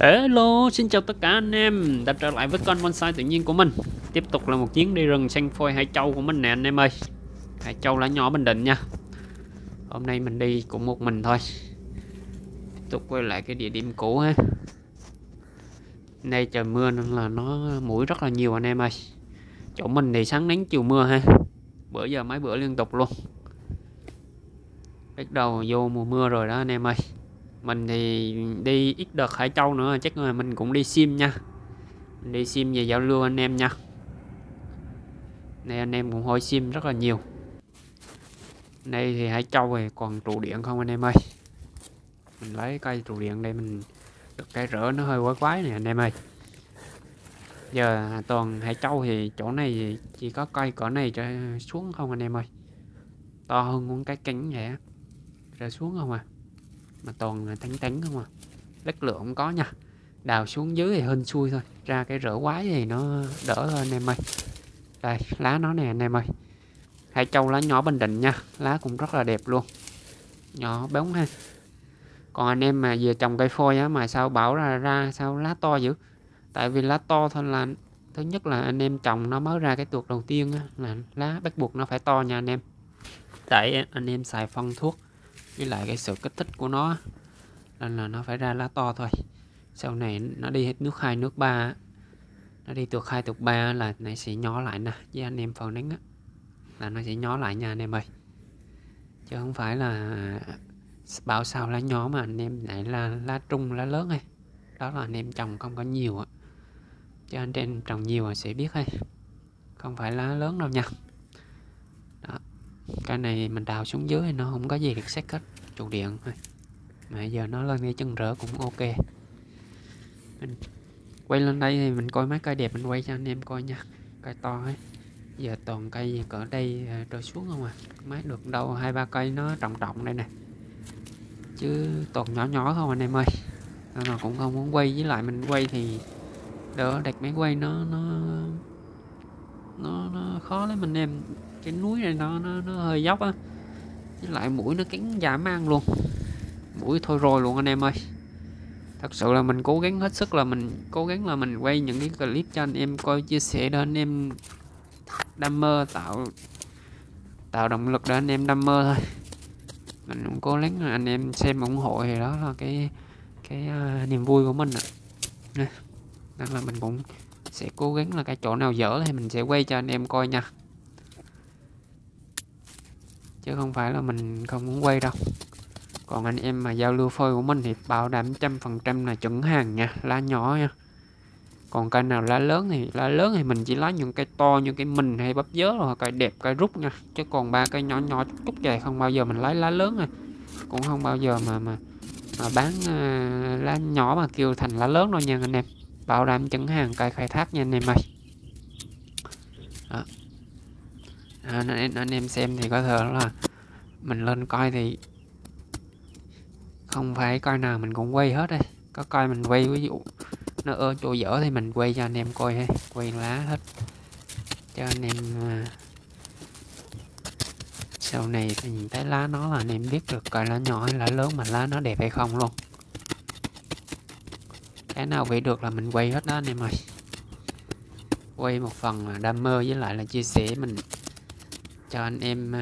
Hello, xin chào tất cả anh em, đã trở lại với kênh Bonsai tự nhiên của mình. Tiếp tục là một chuyến đi rừng sen phôi Hải Châu của mình nè anh em ơi. Hải Châu là nhỏ Bình Định nha. Hôm nay mình đi cũng một mình thôi. Tiếp tục quay lại cái địa điểm cũ ha. Nay trời mưa nên là nó muỗi rất là nhiều anh em ơi. Chỗ mình thì sáng nắng chiều mưa ha. Bữa giờ mấy bữa liên tục luôn. Bắt đầu vô mùa mưa rồi đó anh em ơi. Mình thì đi ít đợt Hải Châu nữa, chắc là mình cũng đi sim nha. Mình đi sim về giao lưu anh em nha. Này anh em cũng hỏi sim rất là nhiều. Này thì Hải Châu về còn trụ điện không anh em ơi. Mình lấy cây trụ điện đây, mình được cái rỡ nó hơi quái quái này anh em ơi. Giờ toàn Hải Châu thì chỗ này chỉ có cây cỡ này trở xuống không anh em ơi. To hơn con cái cánh vậy á. Trở xuống không à. Mà toàn là tánh tánh không à. Đất lượng không có nha. Đào xuống dưới thì hên xui thôi. Ra cái rỡ quái thì nó đỡ thôi anh em ơi. Đây lá nó nè anh em ơi. Hải Châu lá nhỏ Bình Định nha. Lá cũng rất là đẹp luôn. Nhỏ bóng ha. Còn anh em mà về trồng cây phôi á, mà sao bảo ra sao lá to dữ. Tại vì lá to thôi là. Thứ nhất là anh em trồng nó mới ra cái tuột đầu tiên á, là lá bắt buộc nó phải to nha anh em. Tại anh em xài phân thuốc với lại cái sự kích thích của nó nên là nó phải ra lá to thôi. Sau này nó đi hết nước 2 nước 3, nó đi tuột 2 tuột 3 là nó sẽ nhỏ lại nè. Với anh em phản ánh là nó sẽ nhỏ lại nha anh em ơi. Chứ không phải là bảo sao lá nhỏ mà anh em lại là lá trung lá lớn hay. Đó là anh em trồng không có nhiều á. Chứ anh em trồng nhiều sẽ biết hay. Không phải lá lớn đâu nha. Đó. Cái này mình đào xuống dưới nó không có gì đặc sắc hết, trụ điện thôi. Mà giờ nó lên cái chân rỡ cũng ok. Mình quay lên đây thì mình coi mấy cây đẹp mình quay cho anh em coi nha. Cây to ấy. Giờ toàn cây gì cỡ đây trôi xuống không à. Mấy được đâu 2-3 cây nó trọng trọng đây nè. Chứ toàn nhỏ nhỏ không anh em ơi. Nên là cũng không muốn quay, với lại mình quay thì đỡ đặt máy quay nó khó lắm anh em. Cái núi này nó hơi dốc á, với lại mũi nó cắn dã man luôn, mũi thôi rồi luôn anh em ơi. Thật sự là mình cố gắng hết sức, là mình cố gắng là mình quay những cái clip cho anh em coi, chia sẻ để anh em đam mê, tạo động lực để anh em đam mê thôi. Mình cũng cố gắng là anh em xem ủng hộ thì đó là cái niềm vui của mình nè. Nên là mình cũng sẽ cố gắng là cái chỗ nào dở thì mình sẽ quay cho anh em coi nha. Chứ không phải là mình không muốn quay đâu. Còn anh em mà giao lưu phôi của mình thì bảo đảm 100% là chuẩn hàng nha. Lá nhỏ nha. Còn cây nào lá lớn thì mình chỉ lấy những cây to như cái mình hay bắp dớ rồi, cây đẹp cây rút nha. Chứ còn ba cây nhỏ nhỏ chút vậy không bao giờ mình lấy lá lớn nha. Cũng không bao giờ mà bán lá nhỏ mà kêu thành lá lớn đâu nha anh em. Bảo đảm chuẩn hàng cây khai thác nha anh em ơi. Đó. Anh em xem thì có thể là mình lên coi thì không phải coi nào mình cũng quay hết đây. Có coi mình quay, ví dụ nó ở chỗ dở thì mình quay cho anh em coi hay, quay lá hết cho anh em. Sau này thì nhìn thấy lá nó là anh em biết được coi lá nhỏ hay lá lớn, mà lá nó đẹp hay không luôn. Cái nào vậy được là mình quay hết đó anh em ơi. Quay một phần là đam mê, với lại là chia sẻ mình cho anh em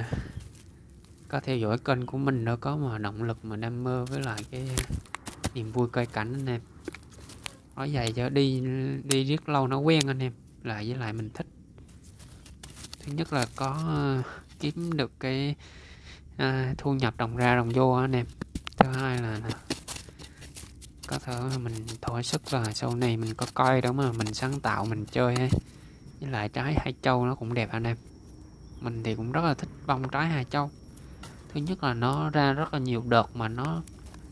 có theo dõi kênh của mình, nó có mà động lực mà đam mê, với lại cái niềm vui cây cảnh anh em. Nói vậy cho đi riết lâu nó quen anh em. Lại với lại mình thích. Thứ nhất là có kiếm được cái thu nhập đồng ra đồng vô anh em. Thứ hai là có thể mình thỏa sức là sau này mình có coi đó mà mình sáng tạo mình chơi ấy. Với lại trái Hải Châu nó cũng đẹp anh em. Mình thì cũng rất là thích bông trái Hải Châu. Thứ nhất là nó ra rất là nhiều đợt, mà nó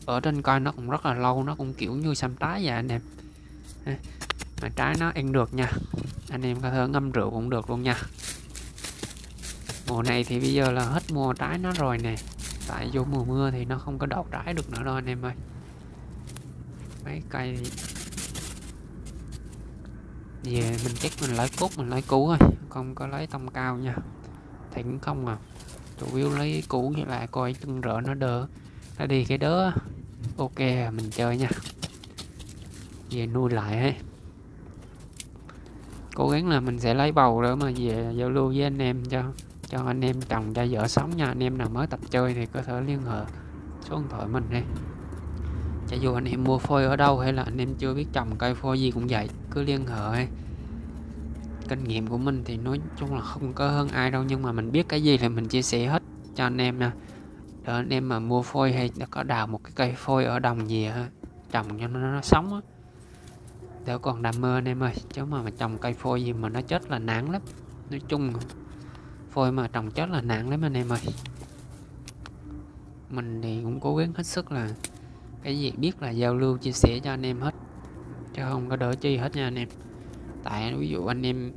ở trên coi nó cũng rất là lâu, nó cũng kiểu như xăm trái vậy anh em. Mà trái nó ăn được nha. Anh em có thể ngâm rượu cũng được luôn nha. Mùa này thì bây giờ là hết mùa trái nó rồi nè. Tại vô mùa mưa thì nó không có đọt trái được nữa đâu anh em ơi. Mấy cây về mình chắc mình lấy cốt, mình lấy cũ thôi, không có lấy tông cao nha. Thì cũng không à, chủ yếu lấy cũ như là coi chân rỡ nó đỡ, nó đi cái đớ ok mình chơi nha. về nuôi lại ấy. Cố gắng là mình sẽ lấy bầu nữa mà về giao lưu với anh em, cho anh em chồng cho vợ sống nha. Anh em nào mới tập chơi thì có thể liên hệ số điện thoại mình đây. Cho dù anh em mua phôi ở đâu hay là anh em chưa biết trồng cây phôi gì cũng vậy, cứ liên hệ ấy. Kinh nghiệm của mình thì nói chung là không có hơn ai đâu, nhưng mà mình biết cái gì thì mình chia sẻ hết cho anh em nè. Để anh em mà mua phôi hay có đào một cái cây phôi ở đồng gì ha, trồng cho nó sống á, để còn đam mê anh em ơi. Chứ mà trồng cây phôi gì mà nó chết là nản lắm. Nói chung phôi mà trồng chết là nản lắm anh em ơi. Mình thì cũng cố gắng hết sức là cái gì biết là giao lưu chia sẻ cho anh em hết, chứ không có đỡ chi hết nha anh em. Tại ví dụ anh em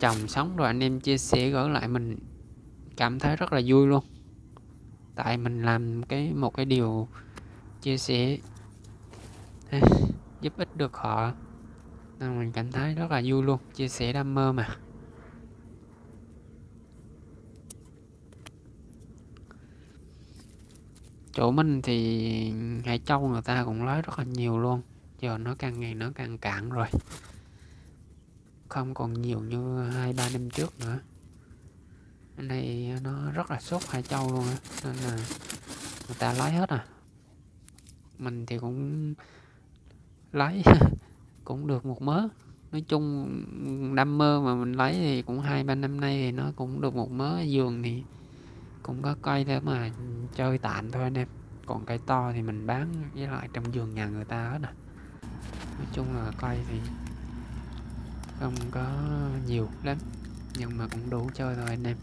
trồng sống rồi anh em chia sẻ gửi lại, mình cảm thấy rất là vui luôn. Tại mình làm một cái điều chia sẻ giúp ích được họ, nên mình cảm thấy rất là vui luôn. Chia sẻ đam mê mà. Chỗ mình thì Hải Châu người ta cũng nói rất là nhiều luôn. Giờ nó càng ngày nó càng cạn rồi, không còn nhiều như 2-3 năm trước nữa. Cái này nó rất là sốt Hải Châu luôn á, nên là người ta lái hết à. Mình thì cũng lái cũng được một mớ. Nói chung đam mê mà mình lấy thì cũng 2-3 năm nay thì nó cũng được một mớ. Giường thì cũng có cây để mà chơi tạm thôi anh em, còn cây to thì mình bán với lại trong giường nhà người ta hết à. Nói chung là cây thì không có nhiều lắm, nhưng mà cũng đủ chơi thôi anh em,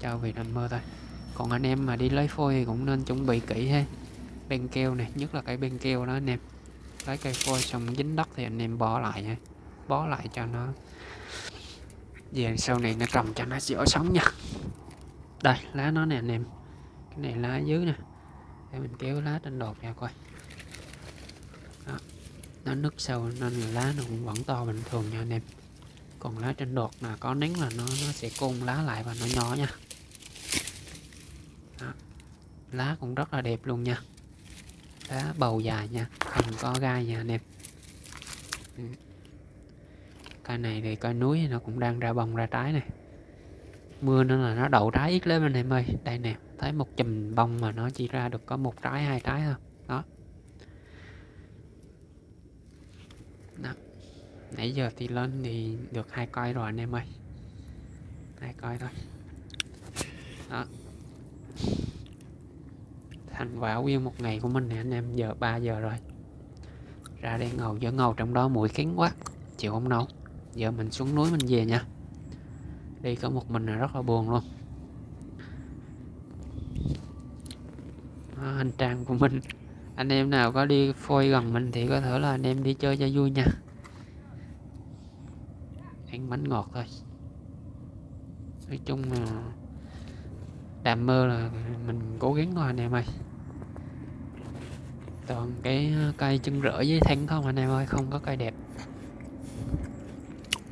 cho vì đam mê thôi. Còn anh em mà đi lấy phôi thì cũng nên chuẩn bị kỹ ha, bên keo này, nhất là cái bên keo đó anh em. Lấy cây phôi xong dính đất thì anh em bỏ lại ha, bó lại cho nó về sau này nó trồng cho nó dễ sống nha. Đây lá nó nè anh em, cái này lá dưới nè, để mình kéo lá trên đột ra coi đó. Nó nứt sâu nên là lá nó cũng vẫn to bình thường nha anh em. Còn lá trên đột là có nắng là nó sẽ côn lá lại và nó nhỏ nha. Đó. Lá cũng rất là đẹp luôn nha. Lá bầu dài nha, không có gai nha anh em. Cây này thì cây núi nó cũng đang ra bông ra trái này. Mưa nên là nó đậu trái ít lắm anh em ơi. Đây nè, thấy một chùm bông mà nó chỉ ra được có 1 trái 2 trái thôi. Đó. Đó. Nãy giờ thì lên thì được 2 cây rồi anh em ơi, 2 cây thôi. Đó. Thành quả nguyên một ngày của mình nè anh em. Giờ 3 giờ rồi, ra đây ngầu, giờ ngầu trong đó mũi khén quá, chịu không nấu. Giờ mình xuống núi mình về nha. Đi có một mình là rất là buồn luôn. Đó, hành trang của mình. Anh em nào có đi phôi gần mình thì có thể là anh em đi chơi cho vui nha, ăn bánh ngọt thôi. Nói chung là đam mê là mình cố gắng thôi anh em ơi. Toàn cái cây chân rỡ với thanh không anh em ơi, không có cây đẹp.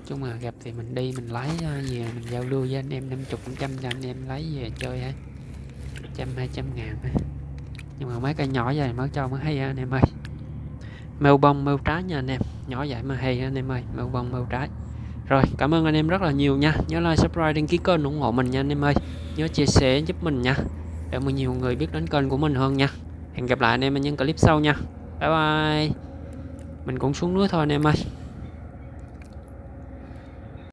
Chung là gặp thì mình đi mình lấy về mình giao lưu với anh em, 50-100 cho anh em lấy về chơi ha, 100-200 ngàn ha. Nhưng mà mấy cây nhỏ vậy mới cho mới hay ha, anh em ơi. Mèo bông mèo trái nha anh em, nhỏ vậy mà hay ha, anh em ơi. Mèo bông mèo trái. Rồi, cảm ơn anh em rất là nhiều nha. Nhớ like, subscribe, đăng ký kênh ủng hộ mình nha anh em ơi. Nhớ chia sẻ giúp mình nha, để mà nhiều người biết đến kênh của mình hơn nha. Hẹn gặp lại anh em ở những clip sau nha. Bye bye. Mình cũng xuống núi thôi anh em ơi.